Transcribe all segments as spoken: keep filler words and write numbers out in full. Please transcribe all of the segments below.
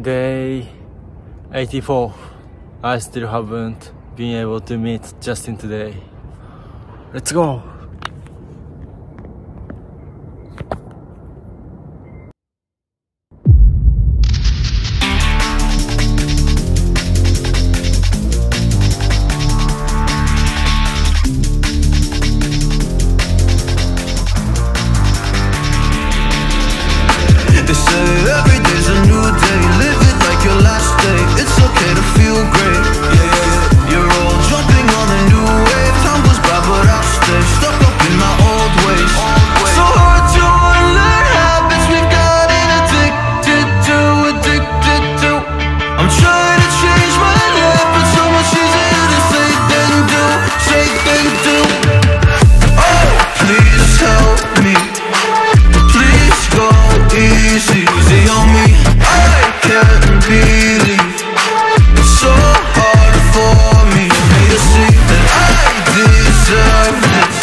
day eighty-four. I still haven't been able to meet Justin today. Let's go! They say every day's a new day, live it like your last day. It's okay to feel great, yeah, yeah. You're all jumping on a new wave. Time goes by but I'll stay stuck up in my old ways. So hard to unlearn habits we've gotten addicted to, addicted to. I'm trying to change my life, but so much easier to say than do, say than do. Oh, please help me, please go easy. Easy on me, I can't believe it's so hard for me to see that I deserve this,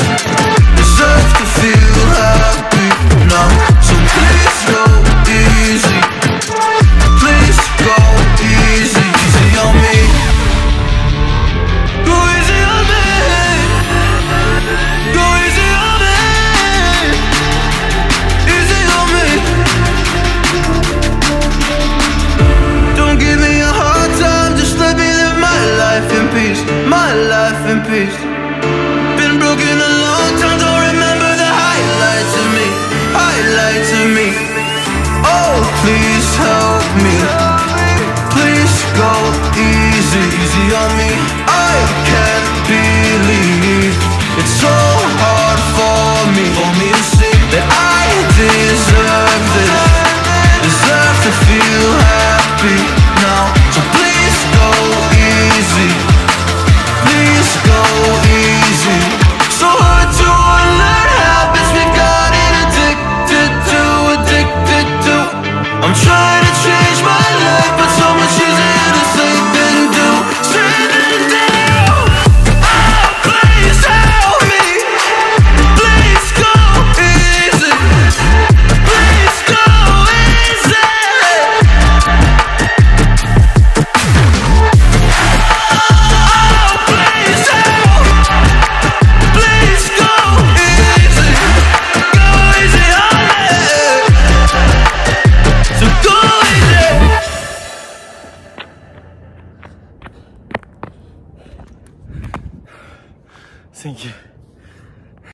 deserve to feel happy now. So please go easy, please go easy, easy on me. Go easy on me, go easy on me, easy on me. My life in peace. Been broken a long time, don't remember the highlights of me, highlights of me. Oh, please help me, please go easy, easy on me. I can't believe it's so hard for me, for me to see that I deserve this, deserve to feel happy.